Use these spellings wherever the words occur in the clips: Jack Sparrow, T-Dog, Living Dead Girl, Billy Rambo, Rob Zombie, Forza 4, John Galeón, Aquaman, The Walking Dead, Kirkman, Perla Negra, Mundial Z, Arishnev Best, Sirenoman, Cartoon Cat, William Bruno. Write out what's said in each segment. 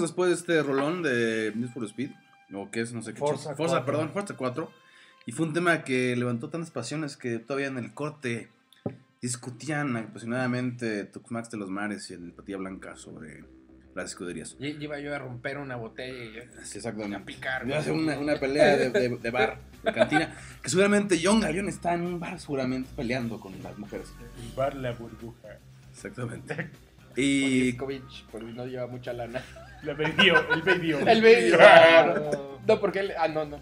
después de este rolón de Need for Speed, o que es, no sé qué. Forza 4. Y fue un tema que levantó tantas pasiones que todavía en el corte discutían apasionadamente Tuxmax de los Mares y el Patilla Blanca sobre las escuderías. Iba yo a romper una botella y a picar. Iba a hacer una pelea de bar, de cantina. Que seguramente John Galeón está en un bar, seguramente peleando con las mujeres. El bar La Burbuja. Exactamente. Y Kovic, porque no lleva mucha lana. La bebió, el bebió. El bebió. No, porque él. Ah, no. Ya.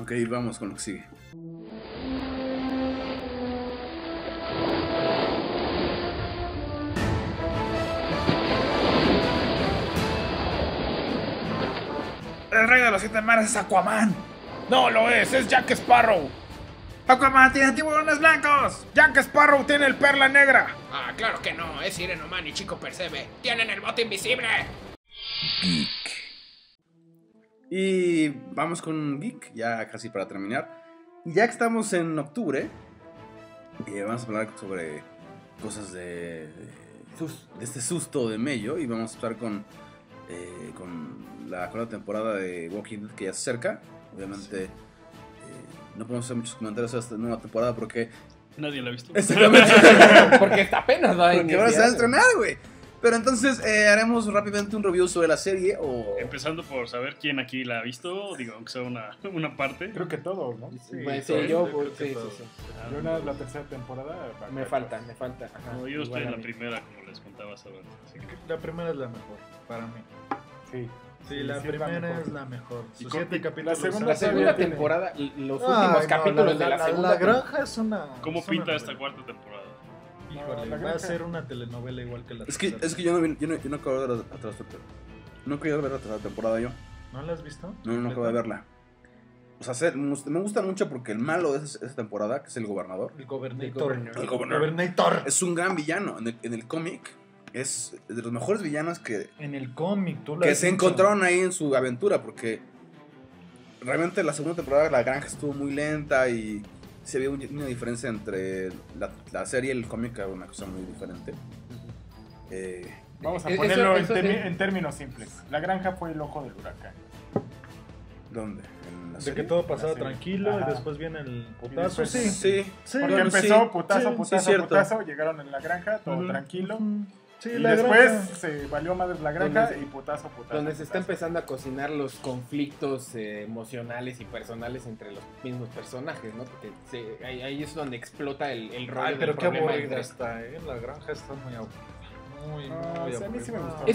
Ok, vamos con lo que sigue. El rey de los siete mares es Aquaman. No lo es Jack Sparrow. Aquaman tiene tiburones blancos. Jack Sparrow tiene el Perla Negra. Ah, claro que no, es Sirenoman y Chico Percebe. Tienen el bote invisible. Geek. Y vamos con Geek, ya casi para terminar. Ya que estamos en octubre, vamos a hablar sobre cosas de este susto de mayo. Y vamos a estar con la cuarta temporada de Walking Dead que ya se acerca. Obviamente, sí. No podemos hacer muchos comentarios sobre esta nueva temporada porque nadie la ha visto. Exactamente. Porque está apenas, ¿no? Porque ahora se va a estrenar, güey. Pero entonces haremos rápidamente un review sobre la serie o... Empezando por saber quién aquí la ha visto, digo, aunque sea una parte. Creo que todos, ¿no? Sí, yo la tercera temporada... Me falta. Ajá, no, yo estoy en la primera, como les contaba antes. Así que... La primera es la mejor, para mí. Sí, la primera es la mejor. Sus 7 capítulos. La segunda temporada, los últimos capítulos de la segunda. La granja es una... ¿Cómo pinta esta cuarta temporada? Híjole, va a ser una telenovela igual que la tercera. Es que yo no acabo de ver atrás. No quería ver la temporada yo. ¿No la has visto? No acabo de verla. O sea, me gusta mucho porque el malo de esa temporada, que es el gobernador. El gobernador. Es un gran villano. En el cómic es de los mejores villanos que... En el cómic, tú lo que se encontraron ahí en su aventura, porque realmente la segunda temporada de la granja estuvo muy lenta y... Se ve una diferencia entre la serie y el cómic, una cosa muy diferente. Vamos a ponerlo en términos simples. La granja fue el ojo del huracán. ¿Dónde? De que todo pasaba tranquilo. Ajá. Y después viene el putazo. Sí. Porque empezó putazo, llegaron en la granja, todo tranquilo. Sí, y después se valió madre la granja y putazo. Donde se está empezando a cocinar los conflictos emocionales y personales entre los mismos personajes, ¿no? Porque ahí es donde explota el rollo. Ay, pero qué aburrida está, ¿eh? La granja está muy aburrida. Muy aburrida. A mí sí me gustó.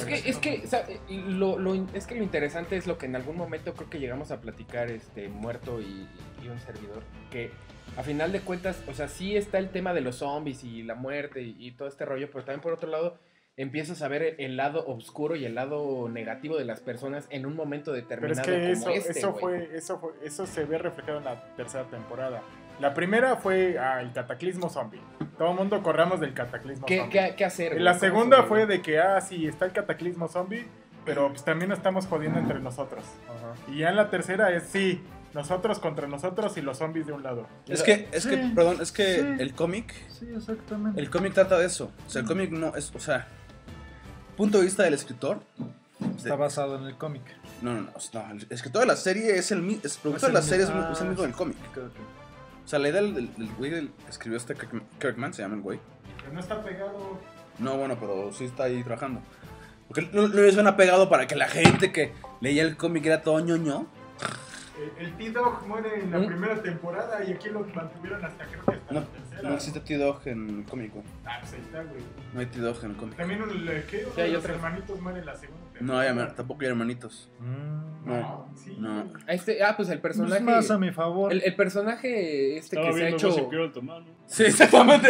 Es que lo interesante es lo que en algún momento creo que llegamos a platicar Muerto y un servidor, que... A final de cuentas, o sea, sí está el tema de los zombies y la muerte y todo este rollo, pero también por otro lado empiezas a ver el lado oscuro y el lado negativo de las personas en un momento determinado. Pero es que como eso se ve reflejado en la tercera temporada. La primera fue el cataclismo zombie. Todo el mundo corramos del cataclismo zombie. ¿Qué hacer? La segunda fue de que, sí, está el cataclismo zombie, pero pues también nos estamos jodiendo entre nosotros. Uh-huh. Y ya en la tercera es, sí... Nosotros contra nosotros y los zombies de un lado. Es que el cómic... Sí, exactamente. El cómic trata de eso. O sea, el cómic no es... O sea, punto de vista del escritor... Está basado en el cómic. No. El escritor de la serie es el mismo... El productor de la serie es el mismo del cómic. O sea, la idea del güey que escribió Kirkman, se llama el güey. Pero no está pegado... No, bueno, pero sí está ahí trabajando. Porque lo suena pegado para que la gente que leía el cómic era todo ñoño. El T-Dog muere en la primera temporada y aquí lo mantuvieron hasta creo que hasta la tercera. No existe T-Dog en el cómico. Ah, pues ahí está, güey. No hay T-Dog en el cómico. También los hermanitos mueren en la segunda temporada. No, tampoco hay hermanitos. No. Pues el personaje... No es más a mi favor. El personaje que se ha hecho... Estaba viendo tomar, ¿no? Sí, exactamente.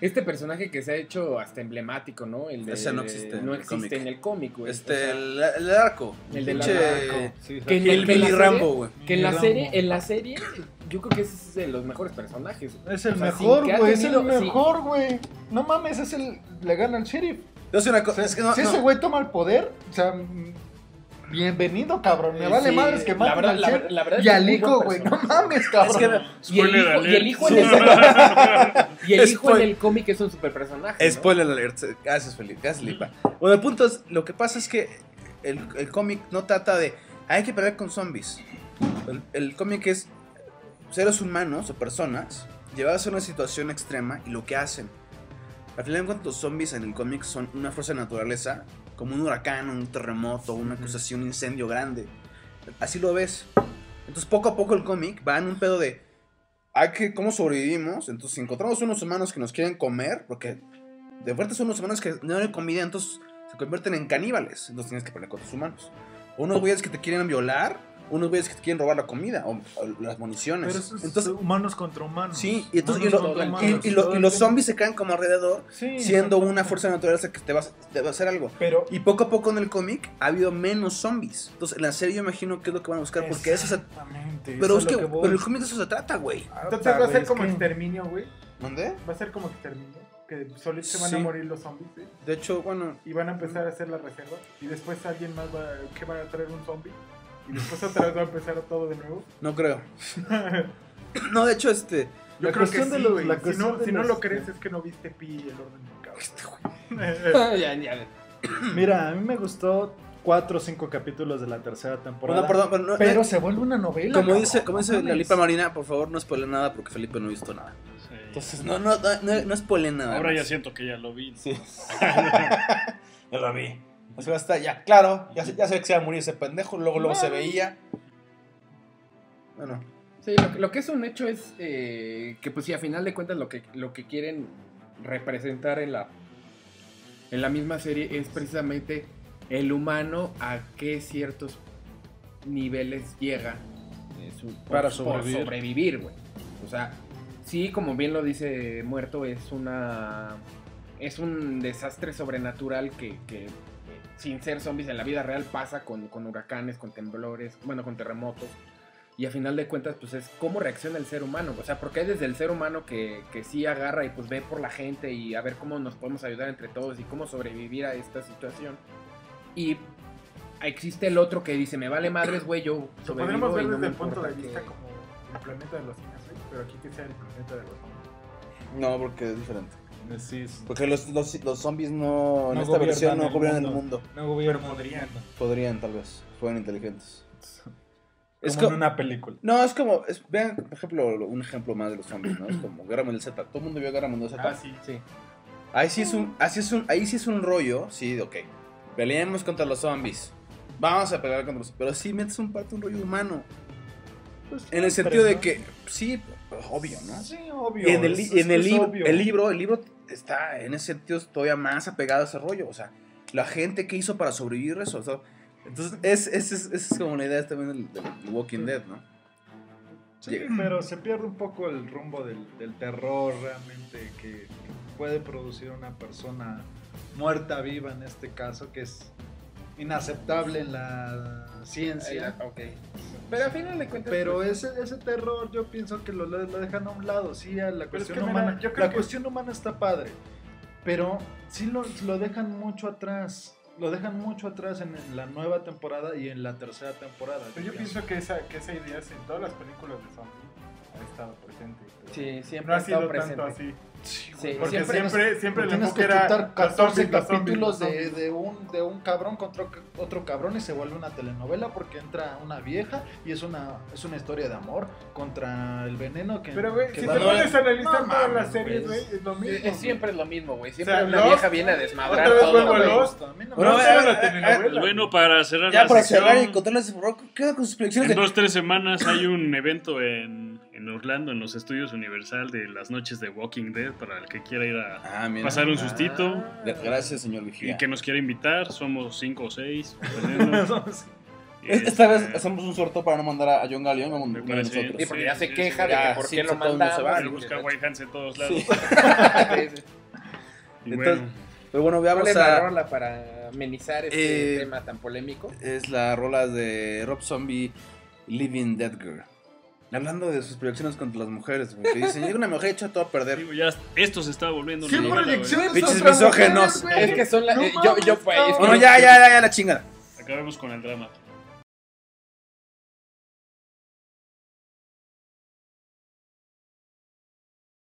Este personaje que se ha hecho hasta emblemático, ¿no? Ese no existe. No existe en el cómic, güey. El arco. El del arco. Sí, que el Billy Rambo, güey. Que en la serie, yo creo que ese es de los mejores personajes. Es el mejor, güey. No mames, le gana al sheriff. Es que no, si ese güey toma el poder, o sea, bienvenido, cabrón. Me vale madres que maten al chef y al hijo, güey. No mames, cabrón. Es que, y el hijo en el cómic es un super personaje. Spoiler alert. Gracias, Felipe. Gracias, Lipa. Bueno, el punto es, lo que pasa es que el cómic no trata de hay que pelear con zombies. El cómic es seres humanos o personas llevados a una situación extrema y lo que hacen. Al final, en cuanto los zombies en el cómic son una fuerza de naturaleza, como un huracán, un terremoto, una acusación, un incendio grande. Así lo ves. Entonces, poco a poco el cómic va en un pedo de ¿cómo sobrevivimos? Entonces, si encontramos unos humanos que nos quieren comer, porque de fuerte son unos humanos que no hay comida, entonces se convierten en caníbales. Entonces tienes que pelear con los humanos. O unos güeyes que te quieren violar, unos güeyes que te quieren robar la comida o las municiones. Pero eso es entonces, humanos contra humanos. Sí, y, entonces, los zombies se caen como alrededor, sí, siendo una fuerza de naturaleza que te va a hacer algo. Pero, y poco a poco en el cómic ha habido menos zombies. Entonces en la serie yo imagino que es lo que van a buscar. Porque eso se, pero el cómic de eso se trata, güey. Entonces va a ser como Exterminio, güey. ¿Dónde? Va a ser como Exterminio. Que solo se van a morir los zombies, ¿sí? De hecho, bueno. Y van a empezar a hacer la reserva. Y después alguien más va a traer un zombie. Y después otra vez va a empezar todo de nuevo. No creo. No, de hecho, yo creo que sí, güey. Si no lo crees, es que no viste Pi y el orden del caos. Mira, a mí me gustó 4 o 5 capítulos de la tercera temporada. No, perdón, no, pero se vuelve una novela. Como dice la Lipa Marina, por favor, no spoilen nada porque Felipe no ha visto nada. Sí. Entonces, no spoilen nada. Ahora ya siento que ya lo vi. Sí. Ya lo vi. O sea, hasta ya, claro, ya sabía que se iba a morir ese pendejo, luego se veía. Bueno. Sí, lo que es un hecho es que pues si a final de cuentas lo que quieren representar en la misma serie es precisamente el humano a qué ciertos niveles llega para sobrevivir, güey. O sea, sí, como bien lo dice Muerto, es un desastre sobrenatural que sin ser zombies en la vida real pasa con huracanes, con temblores, bueno, con terremotos. Y a final de cuentas, pues es cómo reacciona el ser humano. O sea, porque hay desde el ser humano que sí agarra y pues ve por la gente y a ver cómo nos podemos ayudar entre todos y cómo sobrevivir a esta situación. Y existe el otro que dice, me vale madres, güey, yo sobrevivo. Podemos ver desde el punto de vista como el planeta de los simios, pero aquí que sea el planeta de los zombies. No, porque es diferente. Sí, sí. Porque los zombies en esta versión no gobiernan el mundo. No gobiernan. Pero podrían. Podrían, tal vez. Fueron inteligentes. Es como en una película. No, es como. Vean, por ejemplo, un ejemplo más de los zombies, ¿no? Es como Guerra Mundial Z. Todo el mundo vio Guerra Mundial Z. Ah, sí, sí. Ahí sí es un rollo. Sí, ok. Peleemos contra los zombies. Vamos a pelear contra los zombies. Pero sí metes un rollo humano. Pues, en el sentido de que. Sí, obvio, ¿no? Sí, obvio. Y el libro está en ese sentido todavía más apegado a ese rollo. O sea, la gente que hizo para sobrevivir eso. O sea, entonces, es como la idea también del Walking Dead, ¿no? Sí, pero se pierde un poco el rumbo del terror realmente que puede producir una persona muerta viva en este caso, que es inaceptable en la ciencia. Ok. Pero al final de cuentas. Pero ese terror yo pienso que lo dejan a un lado, sí, la cuestión humana. La cuestión humana está padre, pero sí lo dejan mucho atrás. Lo dejan mucho atrás en la nueva temporada y en la tercera temporada. Pero yo pienso que esa idea en todas las películas de zombies ha estado presente. Sí, siempre ha estado presente. No ha sido tanto así. Sí, sí, porque siempre le tienes que quitar 14 capítulos de un cabrón contra otro cabrón y se vuelve una telenovela porque entra una vieja y es una historia de amor contra el veneno que. Pero güey, si te pones a analizar todas las series, güey, es lo mismo. Siempre es lo mismo, güey. Siempre, o sea, una vieja viene a desmadrar todo. Bueno, para cerrar ya la para sección, cerrar y contarles queda con sus predicciones. En 2-3 semanas hay un evento en Orlando, en los estudios Universal de las noches de Walking Dead, para el que quiera ir a pasar un sustito. Gracias, señor Vigía. Y que nos quiera invitar, somos 5 o 6. Esta vez hacemos un sorteo para no mandar a John Galeón, vamos a nosotros. Sí, porque ya se queja de que por qué lo mandan. Se busca White Hands en todos lados. Sí. Y entonces, bueno. Pero bueno, veamos la rola para amenizar este tema tan polémico. Es la rola de Rob Zombie, Living Dead Girl. Hablando de sus proyecciones contra las mujeres, porque dicen, llega una mujer hecha todo a perder. Sí, ya, esto se está volviendo. ¿Qué proyecciones? Bichos misógenos. Es que son las. No, ya, la chingada. Acabemos con el drama.